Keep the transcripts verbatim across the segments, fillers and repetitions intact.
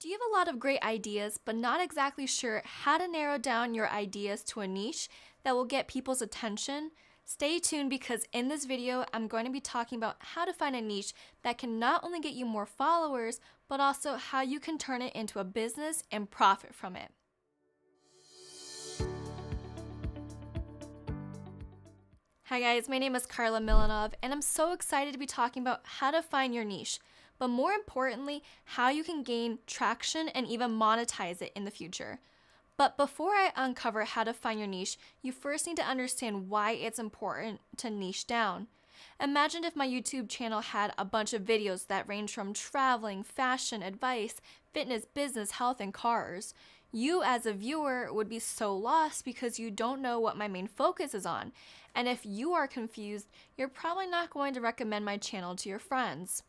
Do you have a lot of great ideas, but not exactly sure how to narrow down your ideas to a niche that will get people's attention? Stay tuned, because in this video, I'm going to be talking about how to find a niche that can not only get you more followers, but also how you can turn it into a business and profit from it. Hi guys, my name is Carla Milanov, and I'm so excited to be talking about how to find your niche, but more importantly, how you can gain traction and even monetize it in the future. But before I uncover how to find your niche, you first need to understand why it's important to niche down. Imagine if my YouTube channel had a bunch of videos that range from traveling, fashion, advice, fitness, business, health, and cars. You as a viewer would be so lost because you don't know what my main focus is on. And if you are confused, you're probably not going to recommend my channel to your friends.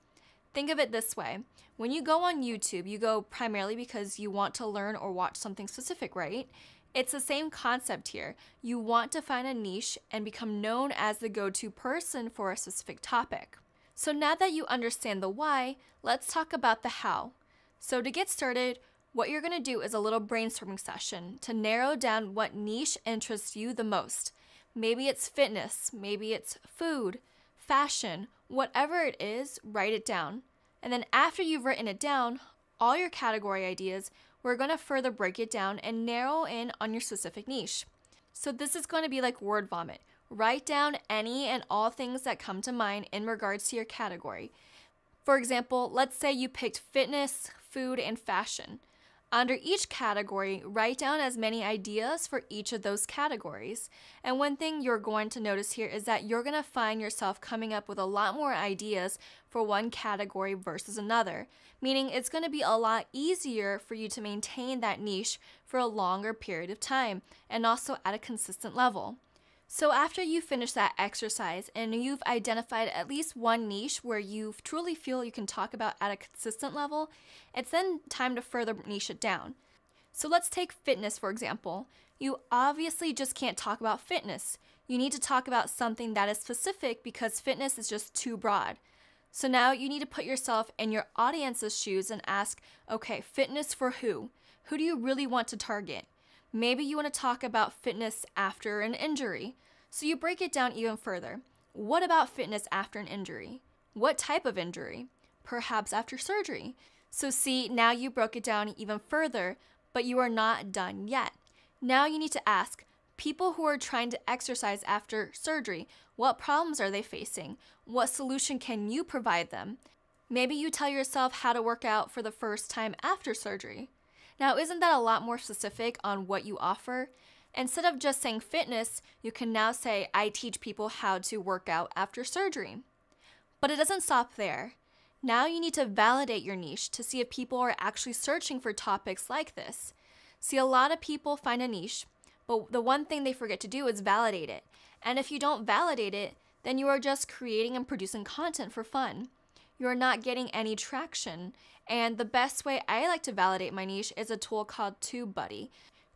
Think of it this way. When you go on YouTube, you go primarily because you want to learn or watch something specific, right? It's the same concept here. You want to find a niche and become known as the go-to person for a specific topic. So now that you understand the why, let's talk about the how. So to get started, what you're gonna do is a little brainstorming session to narrow down what niche interests you the most. Maybe it's fitness, maybe it's food, fashion, whatever it is, write it down. And then after you've written it down, all your category ideas, we're going to further break it down and narrow in on your specific niche. So this is going to be like word vomit. Write down any and all things that come to mind in regards to your category. For example, let's say you picked fitness, food, and fashion. Under each category, write down as many ideas for each of those categories. And one thing you're going to notice here is that you're going to find yourself coming up with a lot more ideas for one category versus another, meaning it's going to be a lot easier for you to maintain that niche for a longer period of time and also at a consistent level. So after you finish that exercise and you've identified at least one niche where you truly feel you can talk about at a consistent level, it's then time to further niche it down. So let's take fitness, for example. You obviously just can't talk about fitness. You need to talk about something that is specific because fitness is just too broad. So now you need to put yourself in your audience's shoes and ask, okay, fitness for who? Who do you really want to target? Maybe you want to talk about fitness after an injury. So you break it down even further. What about fitness after an injury? What type of injury? Perhaps after surgery. So see, now you broke it down even further, but you are not done yet. Now you need to ask people who are trying to exercise after surgery, what problems are they facing? What solution can you provide them? Maybe you tell yourself how to work out for the first time after surgery. Now, isn't that a lot more specific on what you offer? Instead of just saying fitness, you can now say, I teach people how to work out after surgery. But it doesn't stop there. Now you need to validate your niche to see if people are actually searching for topics like this. See, a lot of people find a niche, but the one thing they forget to do is validate it. And if you don't validate it, then you are just creating and producing content for fun. You're not getting any traction. And the best way I like to validate my niche is a tool called TubeBuddy.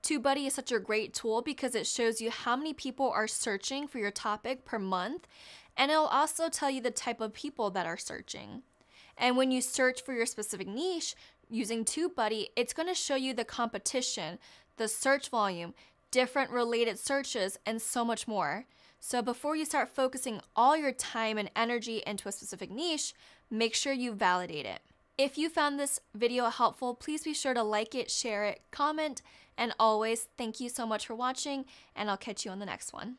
TubeBuddy is such a great tool because it shows you how many people are searching for your topic per month, and it'll also tell you the type of people that are searching. And when you search for your specific niche using TubeBuddy, it's going to show you the competition, the search volume, different related searches, and so much more. So before you start focusing all your time and energy into a specific niche, make sure you validate it. If you found this video helpful, please be sure to like it, share it, comment, and always thank you so much for watching, and I'll catch you on the next one.